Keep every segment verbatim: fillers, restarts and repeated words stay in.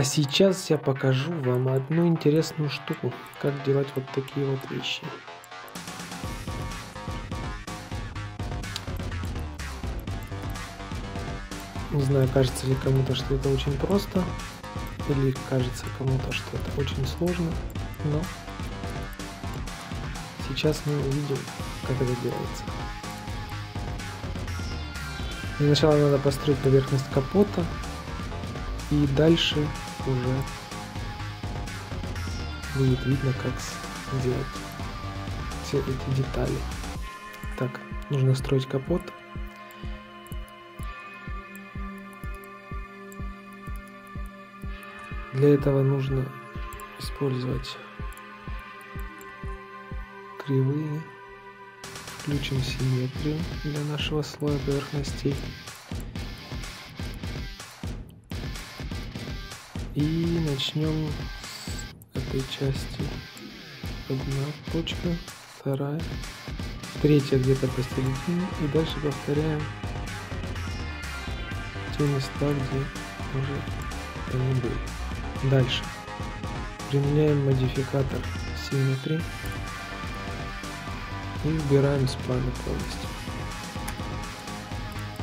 А сейчас я покажу вам одну интересную штуку, как делать вот такие вот вещи. Не знаю, кажется ли кому-то, что это очень просто, или кажется кому-то, что это очень сложно, но сейчас мы увидим, как это делается. Для начала надо построить поверхность капота, и дальше уже будет видно, как сделать все эти детали. Так, нужно строить капот. Для этого нужно использовать кривые. Включим симметрию для нашего слоя поверхностей. И начнем с этой части. Одна точка, вторая, третья где-то посередине, и дальше повторяем те места, где уже они были. Дальше применяем модификатор симметрии и выбираем с плана полностью.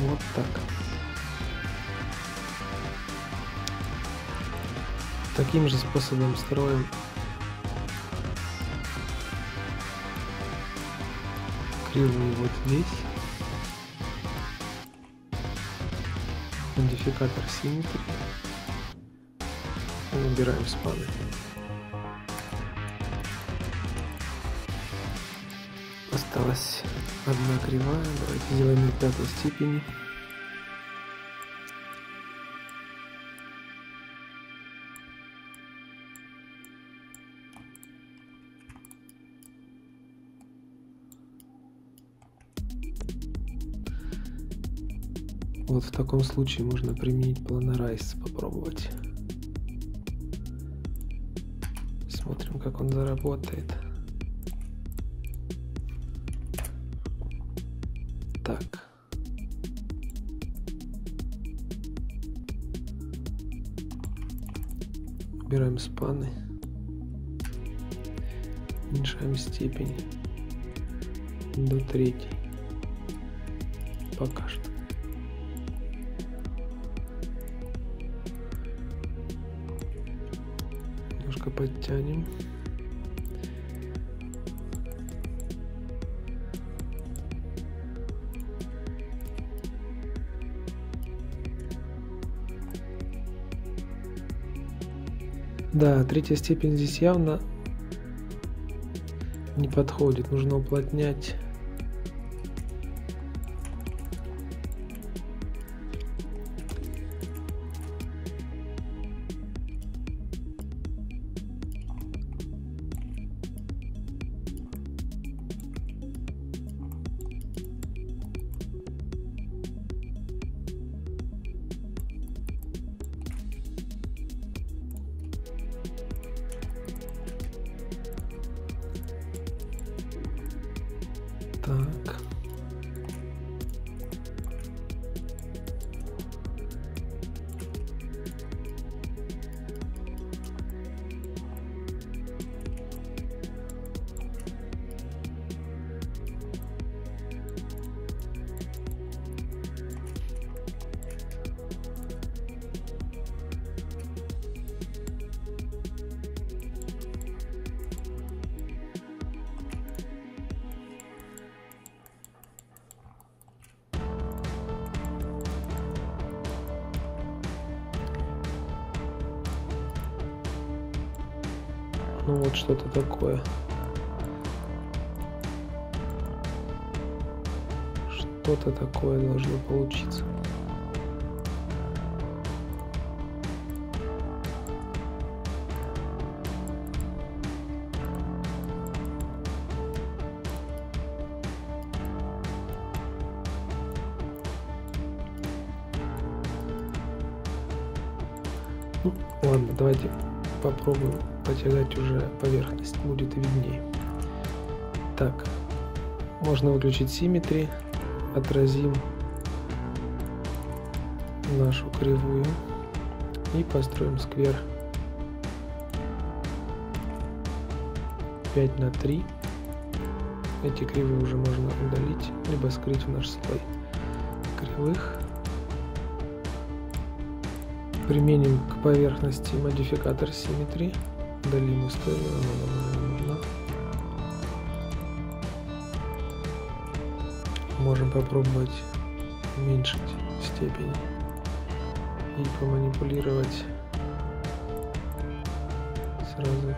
Вот так. Таким же способом строим кривую вот здесь. Модификатор симметрии. Выбираем спаны. Осталась одна кривая. Давайте сделаем ее пятой степени. Вот в таком случае можно применить планарайз, попробовать. Смотрим, как он заработает. Так. Убираем спаны. Уменьшаем степень до третьей. Пока что. Подтянем. Да, третья степень здесь явно не подходит, нужно уплотнять так. Ну вот что-то такое. Что-то такое должно получиться. Ну, ладно, давайте попробуем потягать уже поверхность, будет виднее. Так, можно выключить симметрию, отразим нашу кривую и построим сквер пять на три. Эти кривые уже можно удалить, либо скрыть в наш слой кривых. Применим к поверхности модификатор симметрии, удалим историю, она нам не нужна. Можем попробовать уменьшить степень и поманипулировать сразу.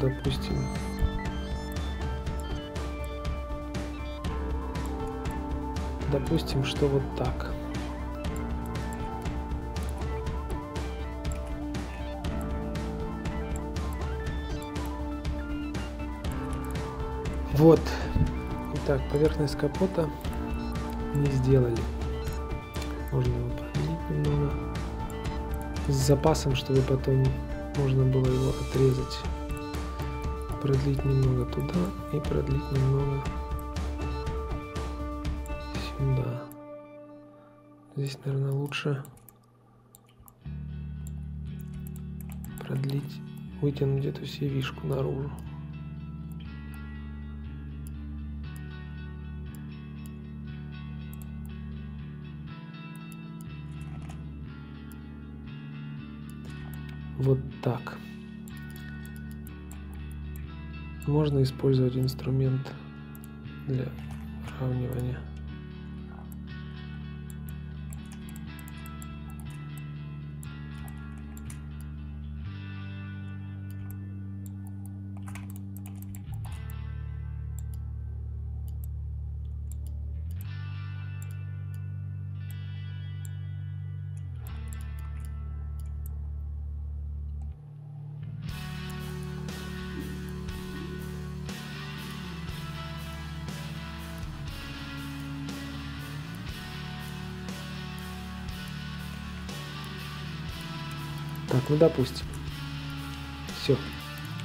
Допустим, допустим, что вот так. Вот. Итак, поверхность капота не сделали. Можно его продлить немного. С запасом, чтобы потом можно было его отрезать. Продлить немного туда и продлить немного сюда. Здесь, наверное, лучше продлить, вытянуть эту севишку наружу. Вот так. Можно использовать инструмент для выравнивания. Так, ну допустим, все,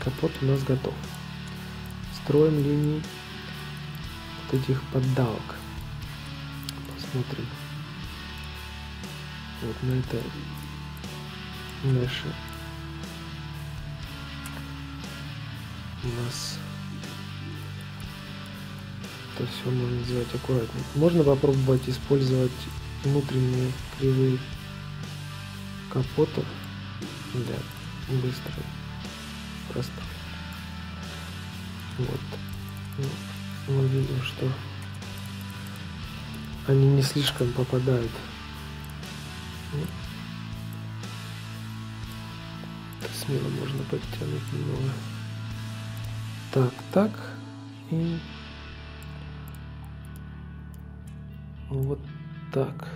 капот у нас готов. Строим линии вот этих поддавок. Посмотрим. Вот на это наши у нас это все можно сделать аккуратнее. Можно попробовать использовать внутренние кривые капота. Да, быстро, просто. Вот. Ну, мы видим, что они не слишком попадают. Это смело можно подтянуть немного. Так, так. И вот так.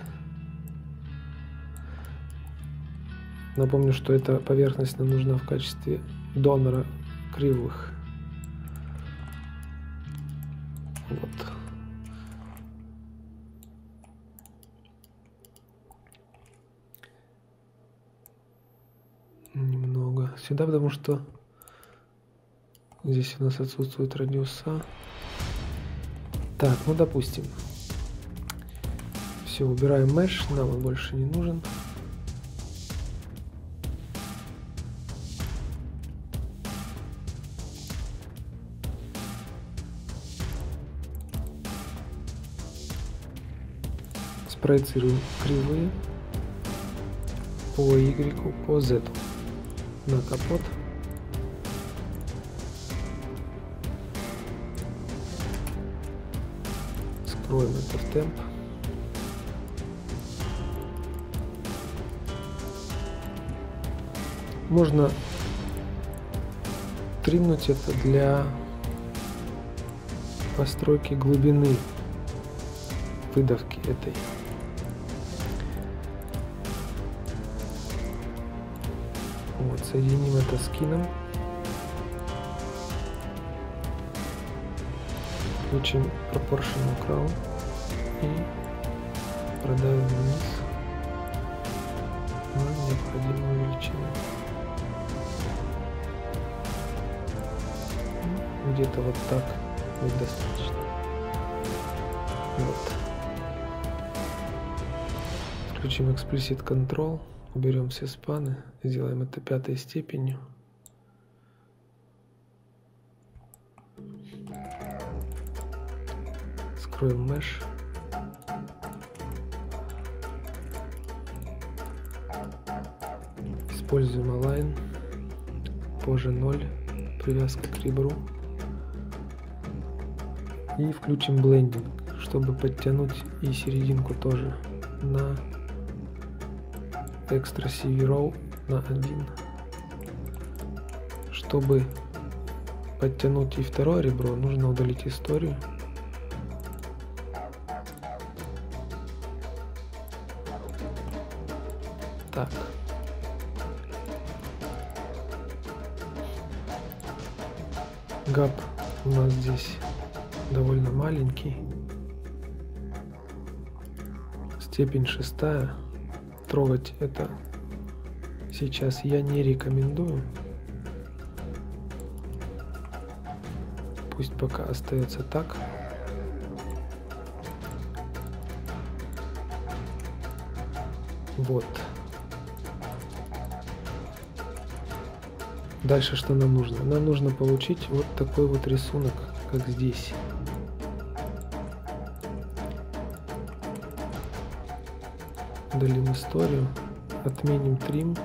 Напомню, что эта поверхность нам нужна в качестве донора кривых. Вот. Немного. Сюда, потому что здесь у нас отсутствуют радиуса. Так, ну допустим. Все, убираем mesh, нам он больше не нужен. Проецируем кривые по Y, по Z на капот. Скроем это в темп. Можно тримнуть это для постройки глубины выдавки этой. Соединим это с кином. включим Proportional Crow и продавим вниз на необходимую величину. Где-то вот так будет достаточно. Вот. Включим Explicit Control, уберем все спаны, сделаем это пятой степенью. Откроем mesh. Используем align. Позже ноль. Привязка к ребру. И включим blending, чтобы подтянуть и серединку тоже на extra си ви row на один. Чтобы подтянуть и второе ребро, нужно удалить историю. Так. Гап у нас здесь довольно маленький. Степень шестая. Трогать это сейчас я не рекомендую. Пусть пока остается так. Вот. Дальше что нам нужно? Нам нужно получить вот такой вот рисунок, как здесь. Удалим историю, отменим трим,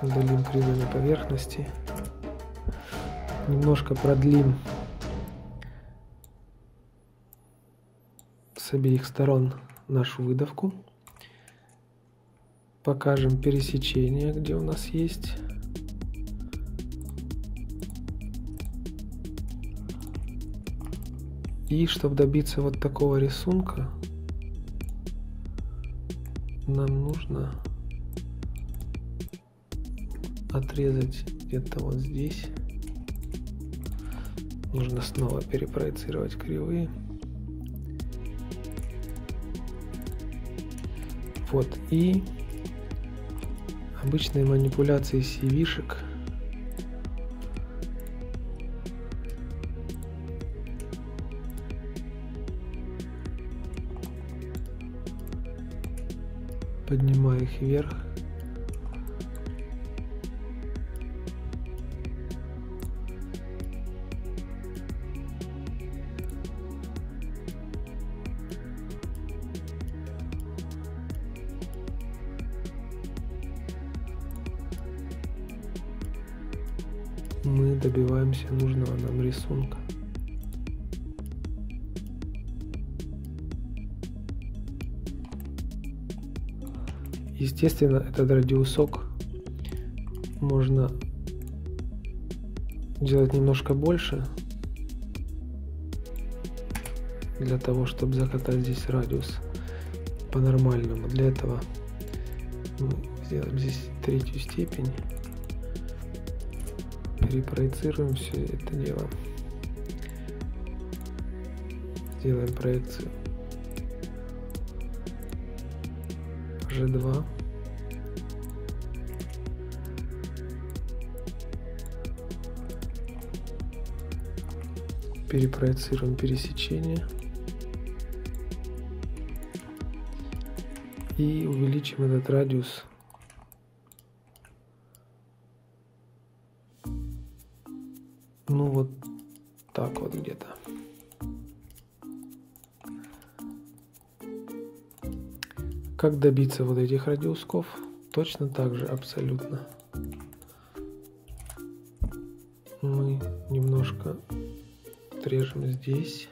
удалим кривые поверхности, немножко продлим с обеих сторон нашу выдавку, покажем пересечение, где у нас есть. И чтобы добиться вот такого рисунка, нам нужно отрезать где-то вот здесь. Нужно снова перепроецировать кривые. Вот, и обычные манипуляции си ви-шек. Поднимаю их вверх. Мы добиваемся нужного нам рисунка. Естественно, этот радиусок можно делать немножко больше, для того, чтобы закатать здесь радиус по-нормальному. Для этого мы сделаем здесь третью степень, перепроецируем все это дело, делаем проекцию. джи два. Перепроецируем пересечение и увеличим этот радиус ну вот так вот где-то. Как добиться вот этих радиусков? Точно так же, абсолютно. Мы немножко отрежем здесь,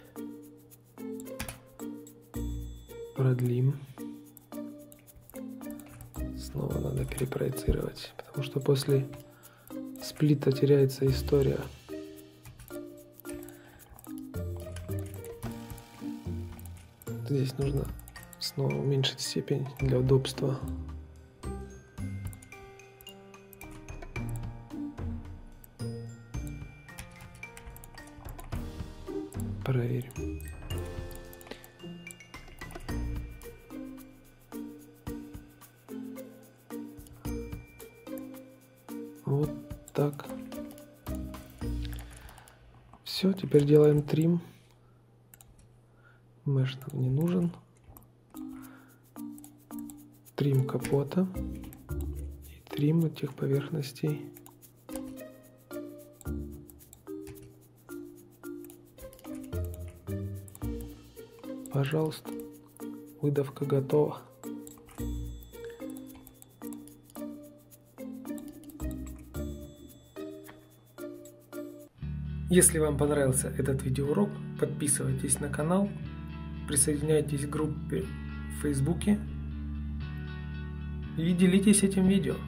продлим. Снова надо перепроецировать, потому что после сплита теряется история. Здесь нужно снова уменьшить степень для удобства. проверим. Вот так. Все, теперь делаем трим. Mesh нам не нужен. Трим капота и трим этих поверхностей. Пожалуйста, выдавка готова. Если вам понравился этот видеоурок, подписывайтесь на канал, присоединяйтесь к группе в Фейсбуке и делитесь этим видео.